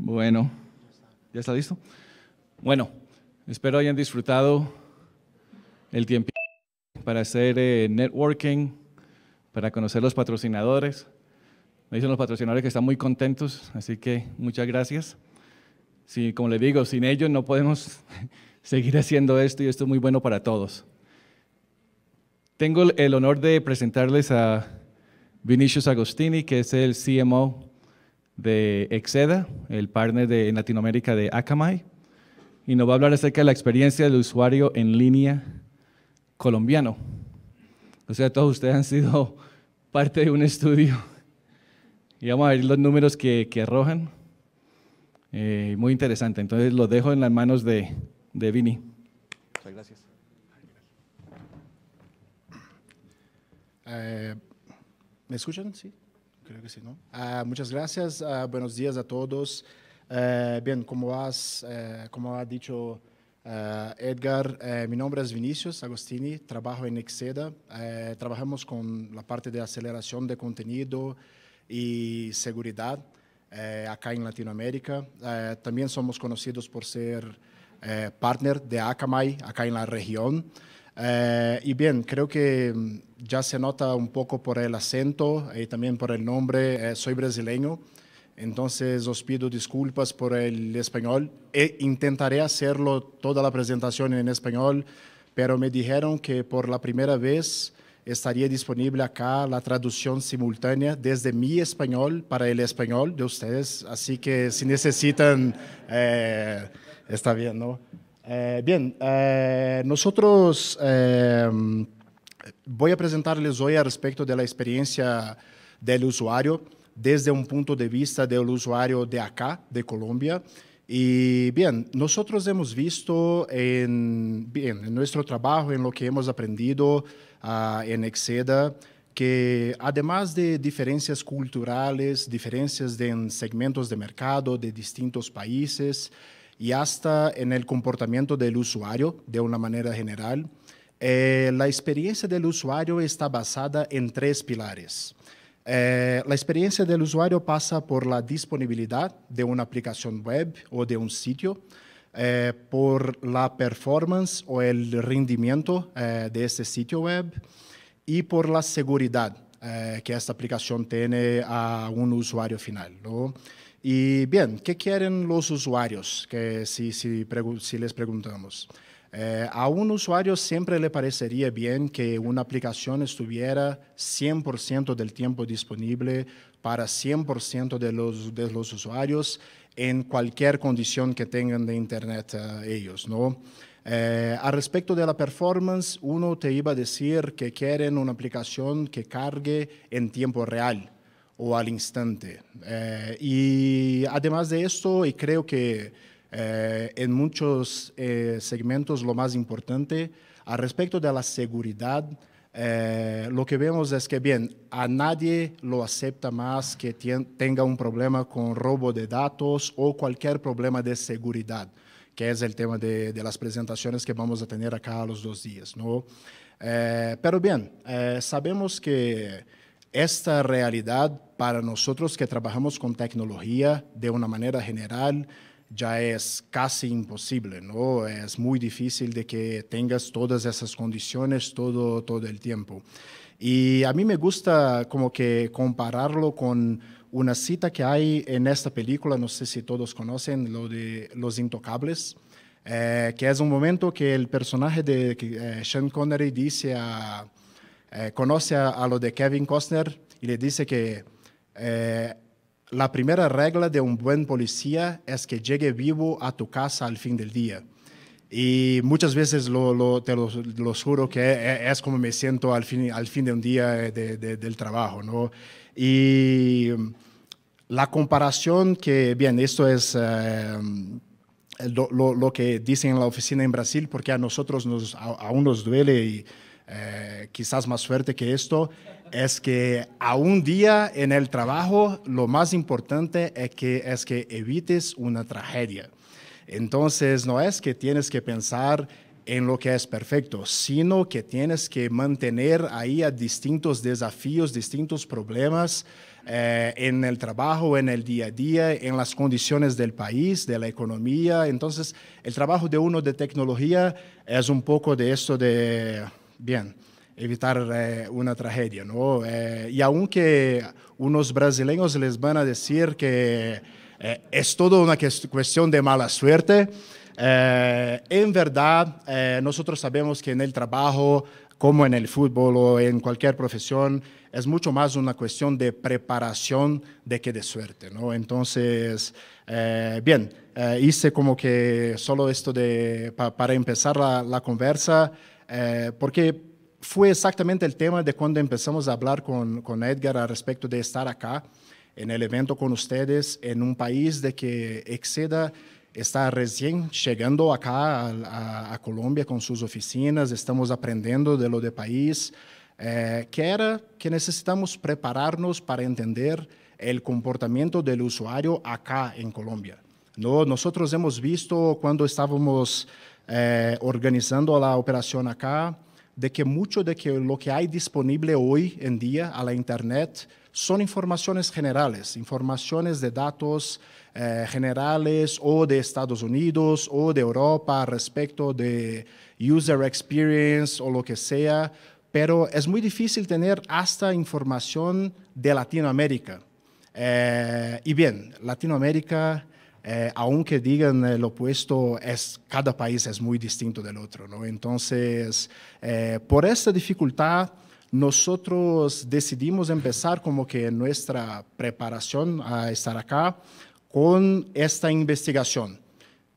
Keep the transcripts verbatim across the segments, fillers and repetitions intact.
Bueno, ¿ya está listo? Bueno, espero hayan disfrutado el tiempo para hacer eh, networking, para conocer los patrocinadores. Me dicen los patrocinadores que están muy contentos, así que muchas gracias. Sí, como les digo, sin ellos no podemos seguir haciendo esto y esto es muy bueno para todos. Tengo el honor de presentarles a Vinicius Agostini, que es el C M O de Exceda, el partner de, en Latinoamérica de Akamai, y nos va a hablar acerca de la experiencia del usuario en línea colombiano. O sea, todos ustedes han sido parte de un estudio y vamos a ver los números que, que arrojan. Eh, muy interesante, entonces los dejo en las manos de, de Vini. Muchas gracias. Eh, ¿Me escuchan? Sí, creo que sí, ¿no? Ah, muchas gracias, ah, buenos días a todos. Eh, bien, como, has, eh, como ha dicho eh, Edgar, eh, mi nombre es Vinicius Agostini, trabajo en Exceda. Eh, trabajamos con la parte de aceleración de contenido y seguridad eh, acá en Latinoamérica. Eh, también somos conocidos por ser eh, partner de Akamai acá en la región. Eh, y bien, creo que ya se nota un poco por el acento y también por el nombre, eh, soy brasileño, entonces os pido disculpas por el español. E intentaré hacerlo toda la presentación en español, pero me dijeron que por la primera vez estaría disponible acá la traducción simultánea desde mi español para el español de ustedes, así que si necesitan, eh, está bien, ¿no? Eh, bien, eh, nosotros eh, voy a presentarles hoy al respecto de la experiencia del usuario desde un punto de vista del usuario de acá, de Colombia. Y bien, nosotros hemos visto en, bien, en nuestro trabajo, en lo que hemos aprendido uh, en Exceda, que además de diferencias culturales, diferencias de, en segmentos de mercado de distintos países, y hasta en el comportamiento del usuario de una manera general, eh, la experiencia del usuario está basada en tres pilares. Eh, la experiencia del usuario pasa por la disponibilidad de una aplicación web o de un sitio, eh, por la performance o el rendimiento eh, de este sitio web y por la seguridad eh, que esta aplicación tiene a un usuario final, ¿no? Y bien, ¿qué quieren los usuarios? Que si, si, si les preguntamos. Eh, a un usuario siempre le parecería bien que una aplicación estuviera cien por ciento del tiempo disponible para cien por ciento de los, de los usuarios en cualquier condición que tengan de internet eh, ellos, ¿no? Eh, al respecto de la performance, uno te iba a decir que quieren una aplicación que cargue en tiempo real o al instante. Eh, y además de esto, y creo que eh, en muchos eh, segmentos lo más importante, al respecto de la seguridad, eh, lo que vemos es que, bien, a nadie lo acepta más que tenga un problema con robo de datos o cualquier problema de seguridad, que es el tema de, de las presentaciones que vamos a tener acá los dos días, ¿no? Eh, pero bien, eh, sabemos que esta realidad para nosotros que trabajamos con tecnología de una manera general ya es casi imposible, ¿no? Es muy difícil de que tengas todas esas condiciones todo, todo el tiempo. Y a mí me gusta como que compararlo con una cita que hay en esta película, no sé si todos conocen, lo de Los Intocables, eh, que es un momento que el personaje de eh, Sean Connery dice a... Eh, conoce a, a lo de Kevin Costner y le dice que eh, la primera regla de un buen policía es que llegue vivo a tu casa al fin del día. Y muchas veces lo, lo, te lo, lo juro que es como me siento al fin, al fin de un día de, de, del trabajo, ¿no? Y la comparación que, bien, esto es eh, lo, lo, lo que dicen en la oficina en Brasil, porque a nosotros nos, a, aún nos duele y Eh, quizás más fuerte que esto, es que a un día en el trabajo lo más importante es que, es que evites una tragedia. Entonces no es que tienes que pensar en lo que es perfecto, sino que tienes que mantener ahí a distintos desafíos, distintos problemas eh, en el trabajo, en el día a día, en las condiciones del país, de la economía. Entonces, el trabajo de uno de tecnología es un poco de esto de, bien, evitar eh, una tragedia, ¿no? Eh, y aunque unos brasileños les van a decir que eh, es todo una cuestión de mala suerte, eh, en verdad eh, nosotros sabemos que en el trabajo, como en el fútbol o en cualquier profesión, es mucho más una cuestión de preparación de que de suerte, ¿no? Entonces, eh, bien, eh, hice como que solo esto de, pa, para empezar la, la conversa, eh, porque fue exactamente el tema de cuando empezamos a hablar con, con Edgar al respecto de estar acá en el evento con ustedes, en un país de que Exceda está recién llegando acá a, a, a Colombia con sus oficinas, estamos aprendiendo de lo de país, eh, que era que necesitamos prepararnos para entender el comportamiento del usuario acá en Colombia, ¿no? Nosotros hemos visto cuando estábamos eh, organizando la operación acá, de que mucho de que lo que hay disponible hoy en día a la internet son informaciones generales, informaciones de datos eh, generales o de Estados Unidos o de Europa respecto de user experience o lo que sea, pero es muy difícil tener hasta información de Latinoamérica. Eh, y bien, Latinoamérica, eh, aunque digan el opuesto, es, cada país es muy distinto del otro, ¿no? Entonces, eh, por esta dificultad, nosotros decidimos empezar como que nuestra preparación a estar acá con esta investigación.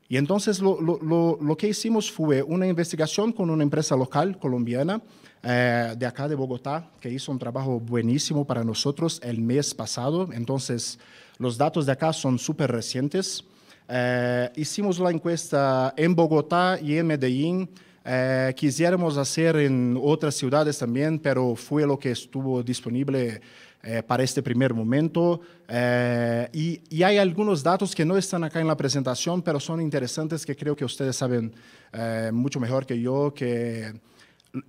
Y entonces lo, lo, lo, lo que hicimos fue una investigación con una empresa local colombiana eh, de acá de Bogotá, que hizo un trabajo buenísimo para nosotros el mes pasado. Entonces, los datos de acá son súper recientes. Eh, hicimos la encuesta en Bogotá y en Medellín. Eh, quisiéramos hacer en otras ciudades también, pero fue lo que estuvo disponible eh, para este primer momento. Eh, y, y hay algunos datos que no están acá en la presentación, pero son interesantes que creo que ustedes saben eh, mucho mejor que yo, que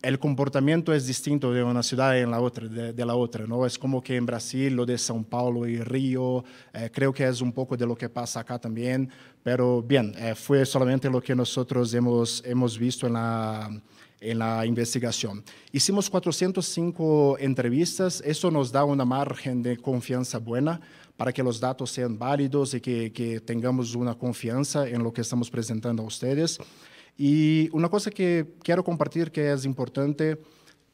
el comportamiento es distinto de una ciudad en la otra, de, de la otra, ¿no? Es como que en Brasil, lo de São Paulo y Río, eh, creo que es un poco de lo que pasa acá también, pero bien, eh, fue solamente lo que nosotros hemos, hemos visto en la, en la investigación. Hicimos cuatrocientas cinco entrevistas, eso nos da una margen de confianza buena para que los datos sean válidos y que, que tengamos una confianza en lo que estamos presentando a ustedes. Y una cosa que quiero compartir que es importante,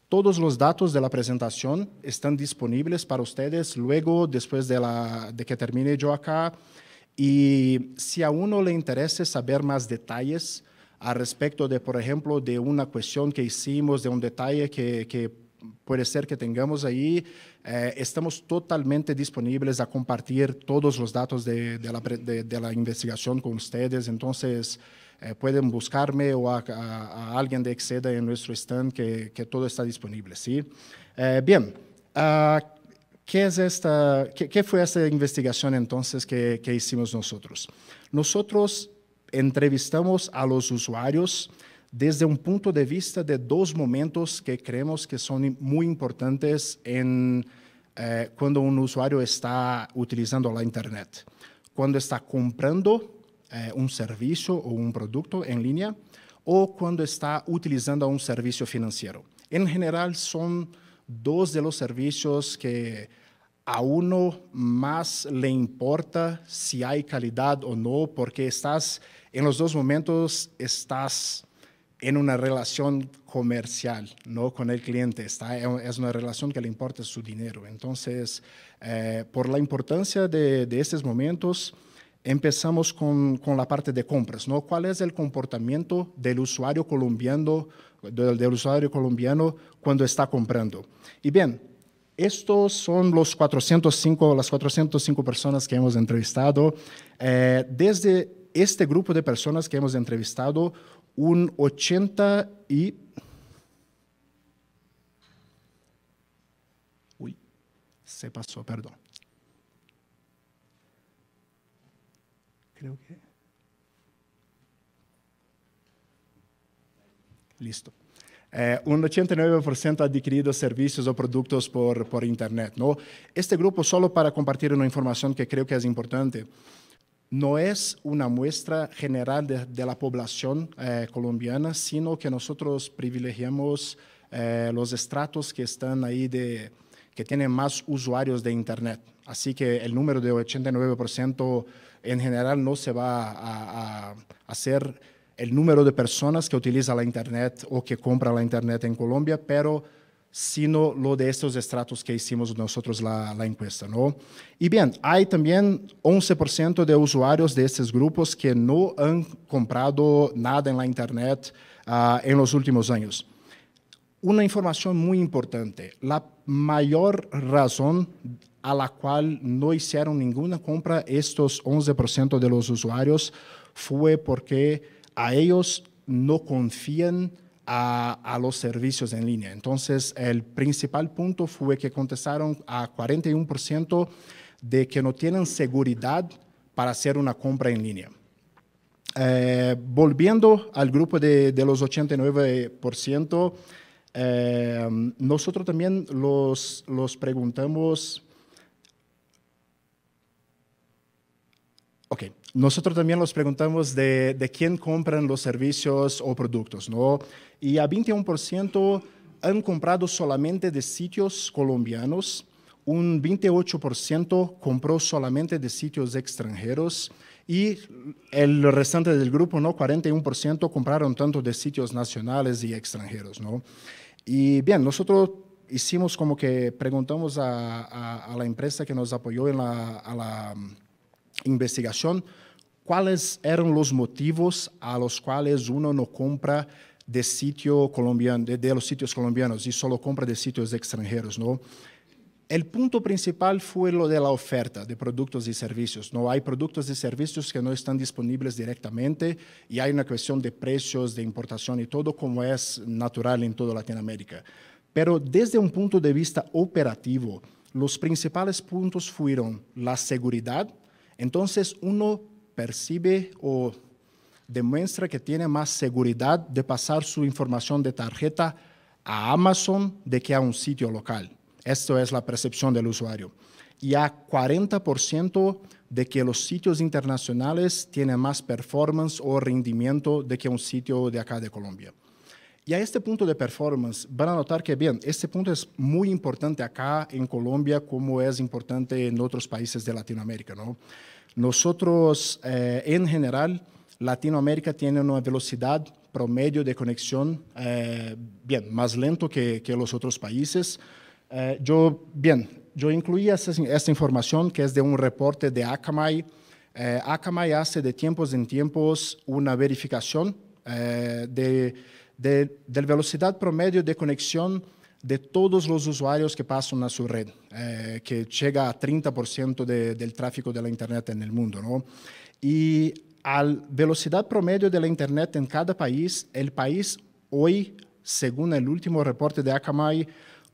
todos los datos de la presentación están disponibles para ustedes luego, después de, la, de que termine yo acá. Y si a uno le interesa saber más detalles al respecto de, por ejemplo, de una cuestión que hicimos, de un detalle que, que puede ser que tengamos ahí, eh, estamos totalmente disponibles a compartir todos los datos de, de, la, de, de la investigación con ustedes. Entonces, Eh, pueden buscarme o a, a, a alguien de Exceda en nuestro stand que, que todo está disponible, ¿sí? Eh, bien, uh, ¿qué, es esta, qué, ¿qué fue esta investigación entonces que, que hicimos nosotros? Nosotros entrevistamos a los usuarios desde un punto de vista de dos momentos que creemos que son muy importantes en, eh, cuando un usuario está utilizando la internet. Cuando está comprando un servicio o un producto en línea o cuando está utilizando un servicio financiero. En general son dos de los servicios que a uno más le importa si hay calidad o no, porque estás en los dos momentos estás en una relación comercial, ¿no? Con el cliente, está, es una relación que le importa su dinero. Entonces, eh, por la importancia de, de estos momentos, empezamos con, con la parte de compras, ¿no? ¿Cuál es el comportamiento del usuario colombiano, del, del usuario colombiano cuando está comprando? Y bien, estos son los cuatrocientas cinco, las cuatrocientas cinco personas que hemos entrevistado. Eh, desde este grupo de personas que hemos entrevistado, un ochenta y... Uy, se pasó, perdón. Creo que Listo. Eh, un ochenta y nueve por ciento ha adquirido servicios o productos por, por Internet, ¿no? Este grupo, solo para compartir una información que creo que es importante, no es una muestra general de, de la población eh, colombiana, sino que nosotros privilegiamos eh, los estratos que están ahí, de, que tienen más usuarios de Internet. Así que el número de ochenta y nueve por ciento en general no se va a, a, a ser el número de personas que utiliza la Internet o que compra la Internet en Colombia, pero sino lo de estos estratos que hicimos nosotros la, la encuesta, ¿no? Y bien, hay también once por ciento de usuarios de estos grupos que no han comprado nada en la Internet uh, en los últimos años. Una información muy importante, la mayor razón a la cual no hicieron ninguna compra estos once por ciento de los usuarios fue porque a ellos no confían A, a los servicios en línea. Entonces, el principal punto fue que contestaron a cuarenta y uno por ciento de que no tienen seguridad para hacer una compra en línea. Eh, volviendo al grupo de, de los ochenta y nueve por ciento, eh, nosotros también los, los preguntamos... Ok, nosotros también los preguntamos de, de quién compran los servicios o productos, ¿no? Y a veintiuno por ciento han comprado solamente de sitios colombianos, un veintiocho por ciento compró solamente de sitios extranjeros y el restante del grupo, ¿no? cuarenta y uno por ciento compraron tanto de sitios nacionales y extranjeros, ¿no? Y bien, nosotros hicimos como que preguntamos a, a, a la empresa que nos apoyó en la... A la investigación, cuáles eran los motivos a los cuales uno no compra de, sitio colombiano, de, de los sitios colombianos y solo compra de sitios extranjeros, ¿no? El punto principal fue lo de la oferta de productos y servicios, ¿no? Hay productos y servicios que no están disponibles directamente y hay una cuestión de precios, de importación y todo, como es natural en toda Latinoamérica. Pero desde un punto de vista operativo, los principales puntos fueron la seguridad. Entonces, uno percibe o demuestra que tiene más seguridad de pasar su información de tarjeta a Amazon de que a un sitio local. Esto es la percepción del usuario. Y a cuarenta por ciento de que los sitios internacionales tienen más performance o rendimiento de que un sitio de acá de Colombia. Y a este punto de performance, van a notar que, bien, este punto es muy importante acá en Colombia como es importante en otros países de Latinoamérica, ¿no? Nosotros, eh, en general, Latinoamérica tiene una velocidad promedio de conexión, eh, bien, más lento que, que los otros países. Eh, yo, bien, yo incluí esta, esta información que es de un reporte de Akamai. Eh, Akamai hace de tiempos en tiempos una verificación eh, de... de la velocidad promedio de conexión de todos los usuarios que pasan a su red, eh, que llega a treinta por ciento de, del tráfico de la Internet en el mundo, ¿no? Y a la velocidad promedio de la Internet en cada país, el país hoy, según el último reporte de Akamai,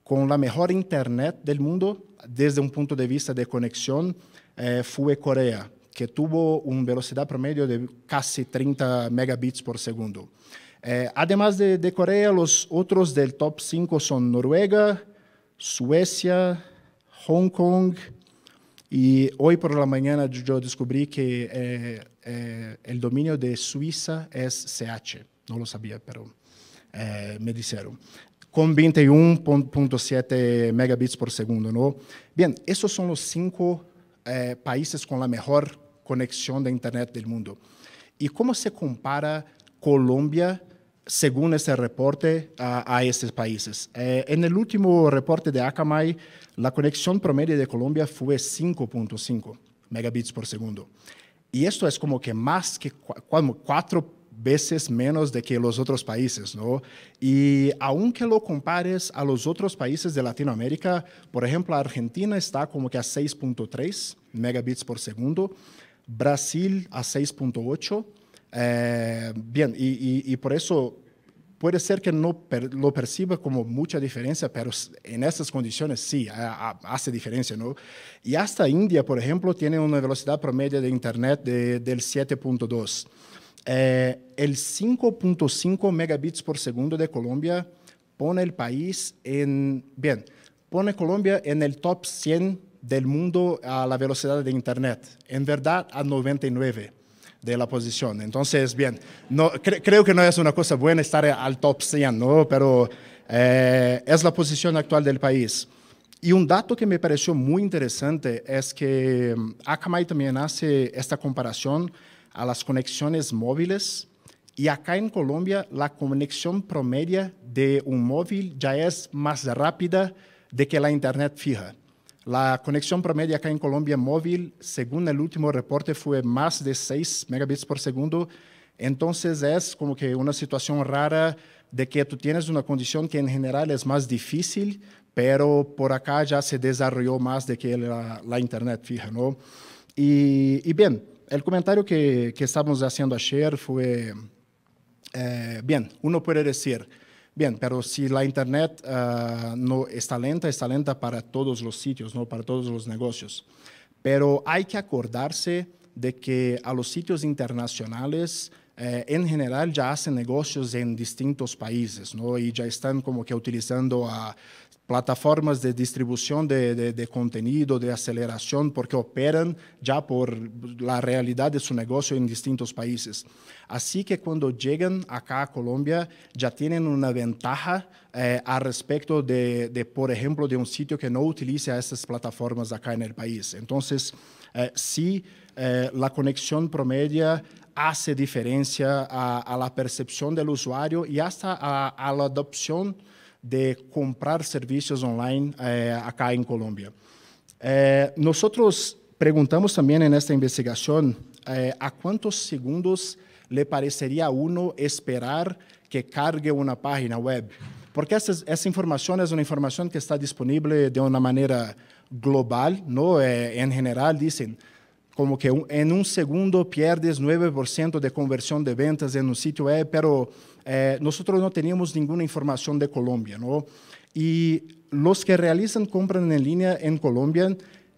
con la mejor Internet del mundo, desde un punto de vista de conexión, eh, fue Corea, que tuvo una velocidad promedio de casi treinta megabits por segundo. Eh, además de, de Corea, los otros del top cinco son Noruega, Suecia, Hong Kong, y hoy por la mañana yo descubrí que eh, eh, el dominio de Suiza es C H, no lo sabía, pero eh, me dijeron, con veintiuno punto siete megabits por segundo, ¿no? Bien, esos son los cinco eh, países con la mejor conexión de Internet del mundo. ¿Y cómo se compara Colombia según este reporte, a, a estos países? Eh, en el último reporte de Akamai, la conexión promedio de Colombia fue cinco punto cinco megabits por segundo. Y esto es como que más que como cuatro veces menos de que los otros países, ¿no? Y aunque lo compares a los otros países de Latinoamérica, por ejemplo, Argentina está como que a seis punto tres megabits por segundo, Brasil a seis punto ocho. Eh, bien, y, y, y por eso puede ser que no per, lo perciba como mucha diferencia, pero en estas condiciones sí, a, a, hace diferencia, ¿no? Y hasta India, por ejemplo, tiene una velocidad promedio de Internet de, del siete punto dos. Eh, el cinco punto cinco megabits por segundo de Colombia pone el país en, bien, pone Colombia en el top cien del mundo a la velocidad de Internet, en verdad a noventa y nueve de la posición. Entonces, bien, no, cre creo que no es una cosa buena estar al top cien, ¿no? Pero eh, es la posición actual del país. Y un dato que me pareció muy interesante es que Akamai también hace esta comparación a las conexiones móviles, y acá en Colombia la conexión promedio de un móvil ya es más rápida de que la internet fija. La conexión promedio acá en Colombia móvil, según el último reporte, fue más de seis megabits por segundo. Entonces es como que una situación rara de que tú tienes una condición que en general es más difícil, pero por acá ya se desarrolló más de que la, la internet fija, ¿no? Y, y bien, el comentario que, que estábamos haciendo ayer fue, eh, bien, uno puede decir, bien, pero si la internet uh, no está lenta, está lenta para todos los sitios, ¿no? Para todos los negocios. Pero hay que acordarse de que a los sitios internacionales, eh, en general, ya hacen negocios en distintos países, ¿no? Y ya están como que utilizando a plataformas de distribución de, de, de contenido, de aceleración, porque operan ya por la realidad de su negocio en distintos países. Así que cuando llegan acá a Colombia, ya tienen una ventaja eh, al respecto de, de, por ejemplo, de un sitio que no utiliza estas plataformas acá en el país. Entonces, eh, sí, eh, la conexión promedio hace diferencia a, a la percepción del usuario y hasta a, a la adopción de comprar servicios online eh, acá en Colombia. Eh, nosotros preguntamos también en esta investigación eh, a cuántos segundos le parecería a uno esperar que cargue una página web, porque esa, esa información es una información que está disponible de una manera global, ¿no? Eh, en general dicen como que un, en un segundo pierdes nueve por ciento de conversión de ventas en un sitio web, pero eh, nosotros no teníamos ninguna información de Colombia, ¿no? Y los que realizan compras en línea en Colombia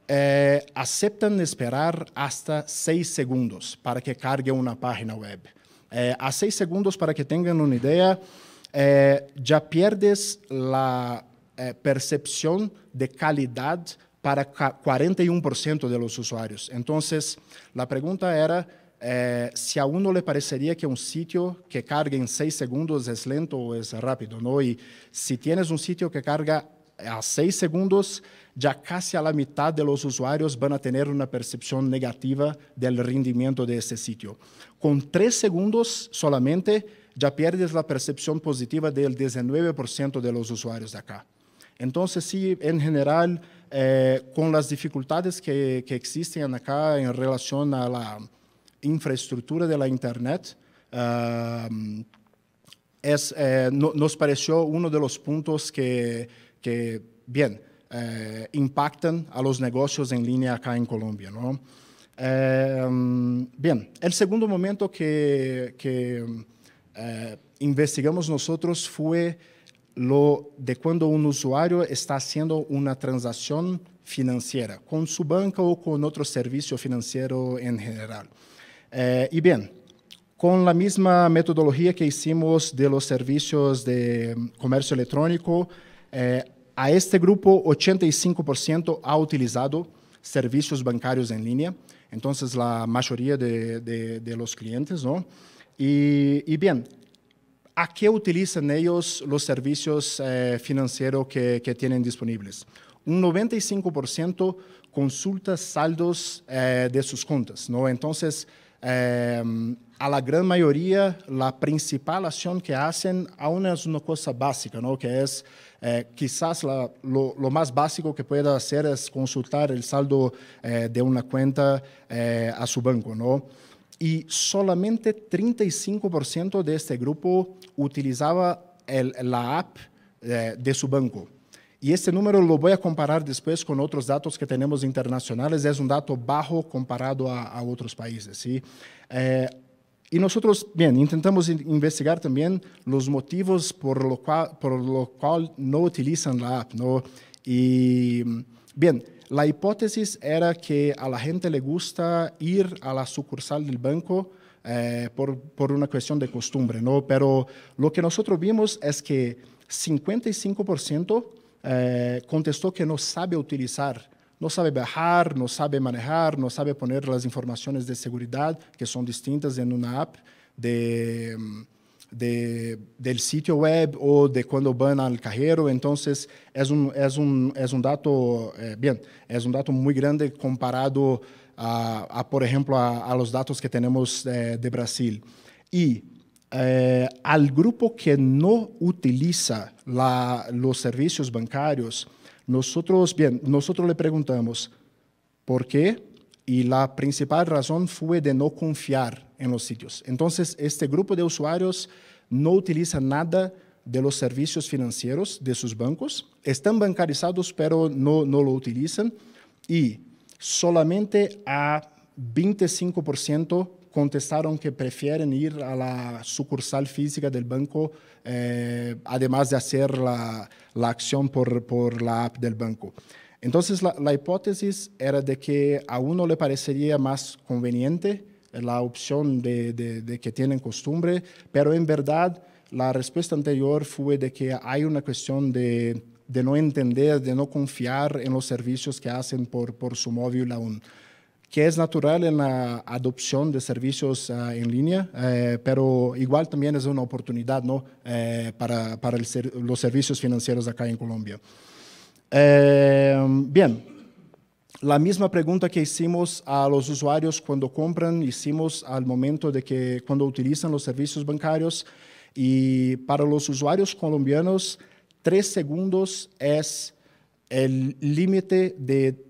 eh, aceptan esperar hasta seis segundos para que cargue una página web. Eh, a seis segundos, para que tengan una idea, eh, ya pierdes la eh, percepción de calidad para cuarenta y uno por ciento de los usuarios. Entonces, la pregunta era eh, si a uno le parecería que un sitio que cargue en seis segundos es lento o es rápido, ¿no? Y si tienes un sitio que carga a seis segundos, ya casi a la mitad de los usuarios van a tener una percepción negativa del rendimiento de ese sitio. Con tres segundos solamente, ya pierdes la percepción positiva del diecinueve por ciento de los usuarios de acá. Entonces, sí, en general, eh, con las dificultades que, que existen acá en relación a la infraestructura de la internet, uh, es, eh, no, nos pareció uno de los puntos que, que bien, eh, impactan a los negocios en línea acá en Colombia, ¿no? Eh, bien, el segundo momento que, que eh, investigamos nosotros fue lo de cuando un usuario está haciendo una transacción financiera con su banca o con otro servicio financiero en general. Eh, y bien, con la misma metodología que hicimos de los servicios de comercio electrónico, eh, a este grupo ochenta y cinco por ciento ha utilizado servicios bancarios en línea, entonces la mayoría de, de, de los clientes, ¿no? Y, y bien, ¿a qué utilizan ellos los servicios eh, financieros que, que tienen disponibles? Un noventa y cinco por ciento consulta saldos eh, de sus cuentas, ¿no? Entonces, eh, a la gran mayoría, la principal acción que hacen aún es una cosa básica, ¿no? Que es eh, quizás la, lo, lo más básico que pueda hacer es consultar el saldo eh, de una cuenta eh, a su banco, ¿no? Y solamente treinta y cinco por ciento de este grupo utilizaba el, la app eh, de su banco. Y este número lo voy a comparar después con otros datos que tenemos internacionales. Es un dato bajo comparado a, a otros países, ¿sí? Eh, y nosotros, bien, intentamos investigar también los motivos por lo cual, por lo cual no utilizan la app, ¿no? Y, bien, La hipótesis era que a la gente le gusta ir a la sucursal del banco eh, por, por una cuestión de costumbre, ¿no? Pero lo que nosotros vimos es que cincuenta y cinco por ciento eh, contestó que no sabe utilizar, no sabe bajar, no sabe manejar, no sabe poner las informaciones de seguridad que son distintas en una app de, de, del sitio web o de cuando van al cajero. Entonces es un, es un, es un dato, eh, bien, es un dato muy grande comparado a, a por ejemplo, a, a los datos que tenemos eh, de Brasil. Y eh, al grupo que no utiliza la, los servicios bancarios, Nosotros, bien, nosotros le preguntamos por qué, y la principal razón fue de no confiar en los sitios. Entonces, este grupo de usuarios no utiliza nada de los servicios financieros de sus bancos, están bancarizados pero no, no lo utilizan, y solamente a veinticinco por ciento contestaron que prefieren ir a la sucursal física del banco, eh, además de hacer la, la acción por, por la app del banco. Entonces, la, la hipótesis era de que a uno le parecería más conveniente la opción de, de, de que tienen costumbre, pero en verdad la respuesta anterior fue de que hay una cuestión de, de no entender, de no confiar en los servicios que hacen por, por su móvil aún, que es natural en la adopción de servicios uh, en línea, eh, pero igual también es una oportunidad, ¿no? eh, para, para el ser, los servicios financieros acá en Colombia. Eh, bien, la misma pregunta que hicimos a los usuarios cuando compran, hicimos al momento de que cuando utilizan los servicios bancarios, y para los usuarios colombianos, tres segundos es el límite de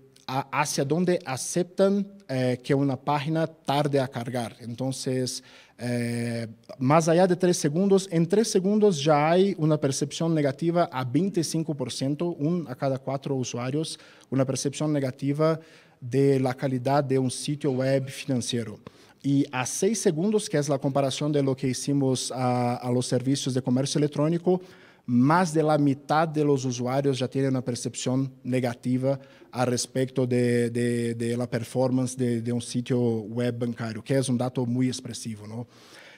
hacia dónde aceptan eh, que una página tarde a cargar. Entonces, eh, más allá de tres segundos, en tres segundos ya hay una percepción negativa a veinticinco por ciento, un a cada cuatro usuarios, una percepción negativa de la calidad de un sitio web financiero. Y a seis segundos, que es la comparación de lo que hicimos a, a los servicios de comercio electrónico, más de la mitad de los usuarios ya tienen una percepción negativa al respecto de, de, de la performance de, de un sitio web bancario, que es un dato muy expresivo, ¿no?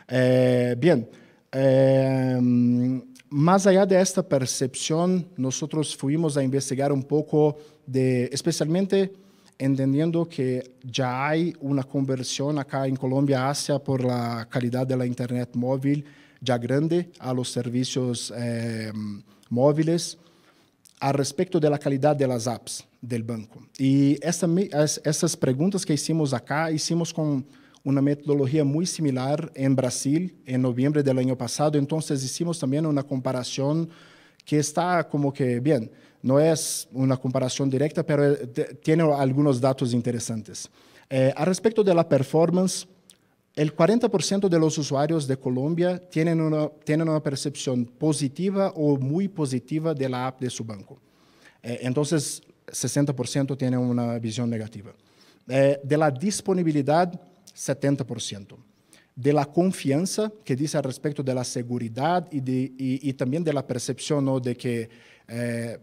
Eh, bien, eh, más allá de esta percepción, nosotros fuimos a investigar un poco, de, especialmente entendiendo que ya hay una conversión acá en Colombia hacia por la calidad de la internet móvil, ya grande a los servicios eh, móviles, al respecto de la calidad de las apps del banco. Y esta, estas preguntas que hicimos acá, hicimos con una metodología muy similar en Brasil, en noviembre del año pasado. Entonces, hicimos también una comparación que está como que, bien, no es una comparación directa, pero tiene algunos datos interesantes. Eh, al respecto de la performance, el cuarenta por ciento de los usuarios de Colombia tienen una, tienen una percepción positiva o muy positiva de la app de su banco. Eh, entonces, sesenta por ciento tienen una visión negativa. Eh, de la disponibilidad, setenta por ciento. De la confianza, que dice al respecto de la seguridad y, de, y, y también de la percepción, ¿no?, de que eh,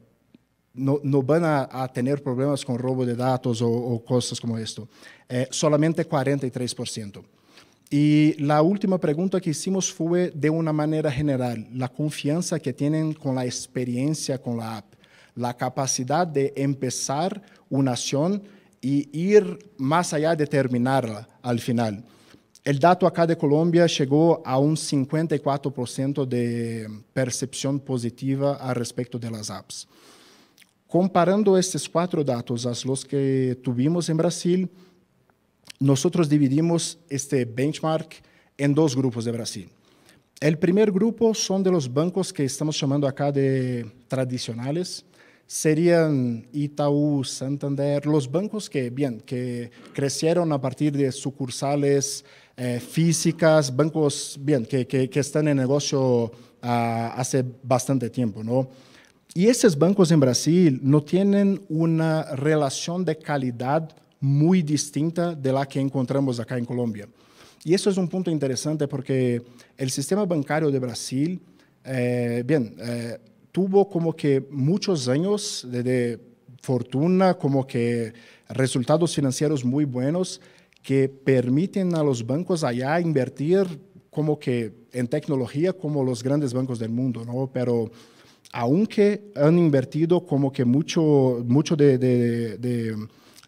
no, no van a, a tener problemas con robo de datos o, o cosas como esto. Eh, solamente cuarenta y tres por ciento. Y la última pregunta que hicimos fue de una manera general, la confianza que tienen con la experiencia con la app, la capacidad de empezar una acción y ir más allá de terminarla al final. El dato acá de Colombia llegó a un cincuenta y cuatro por ciento de percepción positiva al respecto de las apps. Comparando estos cuatro datos a los que tuvimos en Brasil, nosotros dividimos este benchmark en dos grupos de Brasil. El primer grupo son de los bancos que estamos llamando acá de tradicionales. Serían Itaú, Santander, los bancos que, bien, que crecieron a partir de sucursales eh, físicas, bancos bien, que, que, que están en negocio uh, hace bastante tiempo, ¿no? Y esos bancos en Brasil no tienen una relación de calidad muy distinta de la que encontramos acá en Colombia. Y eso es un punto interesante porque el sistema bancario de Brasil, eh, bien, eh, tuvo como que muchos años, desde fortuna, como que resultados financieros muy buenos que permiten a los bancos allá invertir como que en tecnología como los grandes bancos del mundo, ¿no? Pero aunque han invertido como que mucho, mucho de, de, de,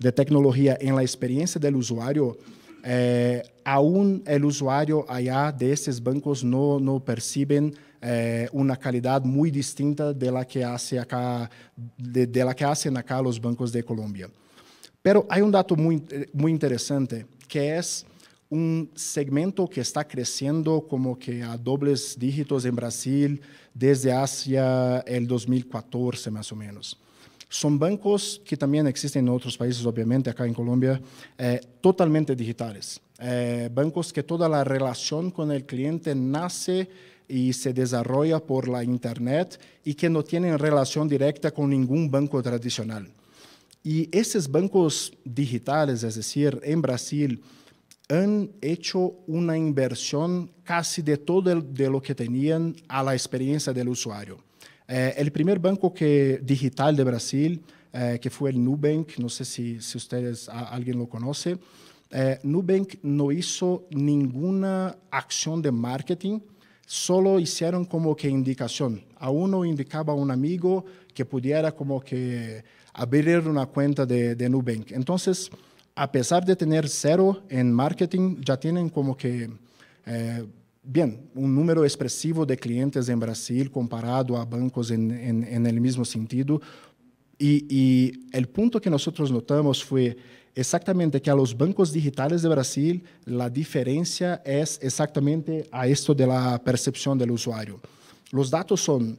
de tecnología en la experiencia del usuario, eh, aún el usuario allá de estos bancos no, no perciben eh, una calidad muy distinta de la que hace acá, de, de la que hacen acá los bancos de Colombia. Pero hay un dato muy, muy interesante, que es un segmento que está creciendo como que a dobles dígitos en Brasil desde hacia el dos mil catorce más o menos. Son bancos que también existen en otros países, obviamente, acá en Colombia, eh, totalmente digitales. Eh, bancos que toda la relación con el cliente nace y se desarrolla por la internet y que no tienen relación directa con ningún banco tradicional. Y esos bancos digitales, es decir, en Brasil, han hecho una inversión casi de todo el, de lo que tenían a la experiencia del usuario. Eh, el primer banco que, digital de Brasil, eh, que fue el NuBank, no sé si, si ustedes, a, alguien lo conoce, eh, NuBank no hizo ninguna acción de marketing, solo hicieron como que indicación. A uno indicaba a un amigo que pudiera como que abrir una cuenta de, de NuBank. Entonces, a pesar de tener cero en marketing, ya tienen como que, eh, bien, un número expresivo de clientes en Brasil comparado a bancos en, en, en el mismo sentido. Y, y el punto que nosotros notamos fue exactamente que a los bancos digitales de Brasil, la diferencia es exactamente a esto de la percepción del usuario. Los datos son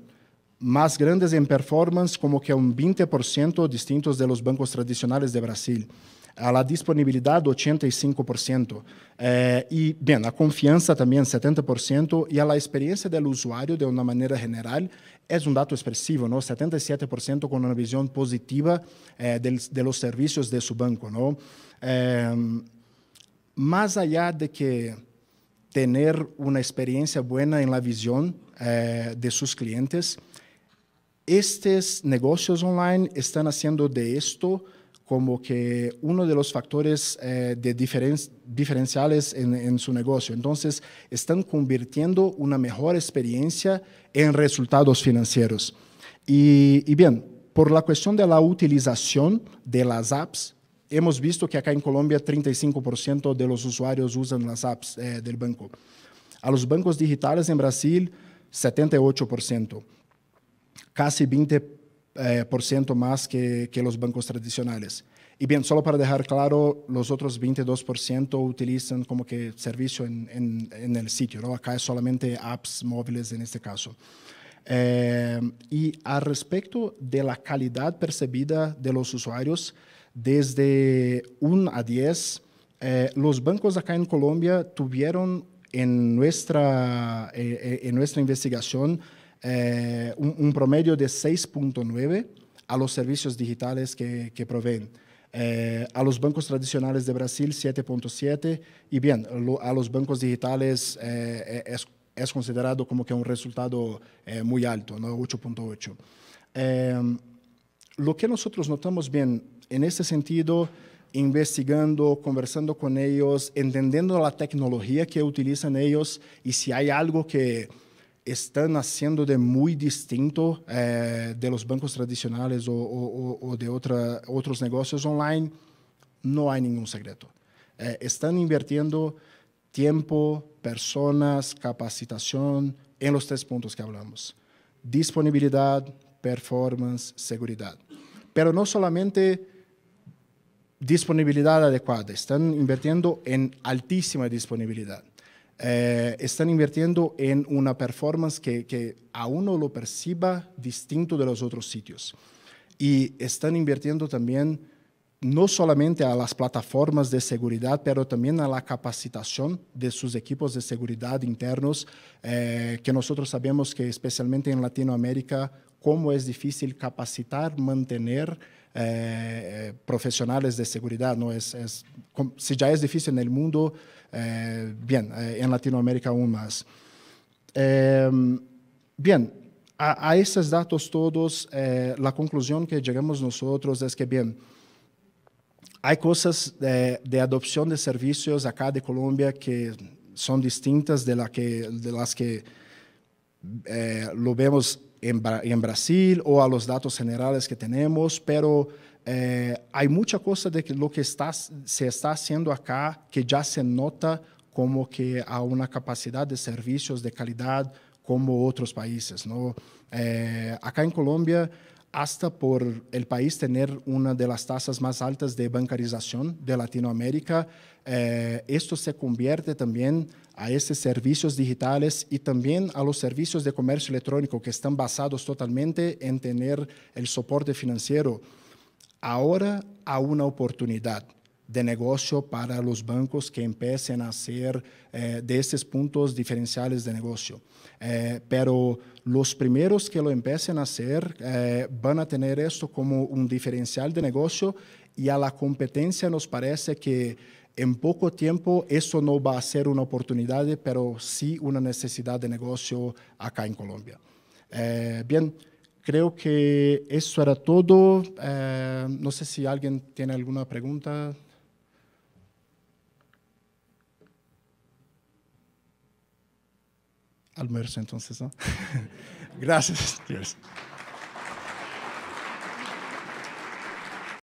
más grandes en performance, como que un veinte por ciento distintos de los bancos tradicionales de Brasil. A la disponibilidad, ochenta y cinco por ciento. Eh, y, bien, a confianza también, setenta por ciento. Y a la experiencia del usuario, de una manera general, es un dato expresivo, ¿no? setenta y siete por ciento con una visión positiva eh, del, de los servicios de su banco, ¿no? Eh, más allá de que tener una experiencia buena en la visión eh, de sus clientes, estos negocios online están haciendo de esto como que uno de los factores eh, de diferen diferenciales en, en su negocio. Entonces, están convirtiendo una mejor experiencia en resultados financieros. Y, y bien, por la cuestión de la utilización de las apps, hemos visto que acá en Colombia treinta y cinco por ciento de los usuarios usan las apps eh, del banco. A los bancos digitales en Brasil, setenta y ocho por ciento, casi veinte por ciento. Eh, por ciento más que, que los bancos tradicionales. Y bien, solo para dejar claro, los otros veintidós por ciento utilizan como que servicio en, en, en el sitio, ¿no? Acá es solamente apps móviles en este caso. Eh, y al respecto de la calidad percibida de los usuarios, desde uno a diez, eh, los bancos acá en Colombia tuvieron en nuestra, eh, en nuestra investigación Eh, un, un promedio de seis punto nueve a los servicios digitales que, que proveen. Eh, a los bancos tradicionales de Brasil, siete punto siete, y bien, lo, a los bancos digitales eh, es, es considerado como que un resultado eh, muy alto, ¿no? ocho punto ocho. Eh, lo que nosotros notamos bien, en ese sentido, investigando, conversando con ellos, entendiendo la tecnología que utilizan ellos y si hay algo que están haciendo de muy distinto eh, de los bancos tradicionales o, o, o de otra, otros negocios online, no hay ningún secreto. Eh, están invirtiendo tiempo, personas, capacitación en los tres puntos que hablamos. Disponibilidad, performance, seguridad. Pero no solamente disponibilidad adecuada, están invirtiendo en altísima disponibilidad. Eh, están invirtiendo en una performance que, que a uno lo perciba distinto de los otros sitios. Y están invirtiendo también no solamente a las plataformas de seguridad, pero también a la capacitación de sus equipos de seguridad internos, eh, que nosotros sabemos que especialmente en Latinoamérica, cómo es difícil capacitar, mantener eh, profesionales de seguridad, ¿no? Es, es, si ya es difícil en el mundo, eh, bien, eh, en Latinoamérica aún más. Eh, bien, A, a estos datos todos, eh, la conclusión que llegamos nosotros es que, bien, hay cosas de, de adopción de servicios acá de Colombia que son distintas de, la que, de las que eh, lo vemos en, en Brasil o a los datos generales que tenemos, pero eh, hay mucha cosa de que lo que está, se está haciendo acá que ya se nota como que hay una capacidad de servicios de calidad como otros países, ¿no? Eh, acá en Colombia, hasta por el país tener una de las tasas más altas de bancarización de Latinoamérica, eh, esto se convierte también a esos servicios digitales y también a los servicios de comercio electrónico que están basados totalmente en tener el soporte financiero. Ahora hay una oportunidad de negocio para los bancos que empiecen a hacer eh, de estos puntos diferenciales de negocio. Eh, pero los primeros que lo empiecen a hacer eh, van a tener esto como un diferencial de negocio, y a la competencia nos parece que en poco tiempo eso no va a ser una oportunidad, pero sí una necesidad de negocio acá en Colombia. Eh, bien, creo que eso era todo. Eh, no sé si alguien tiene alguna pregunta. Almuerzo entonces, ¿no? Gracias. Yes.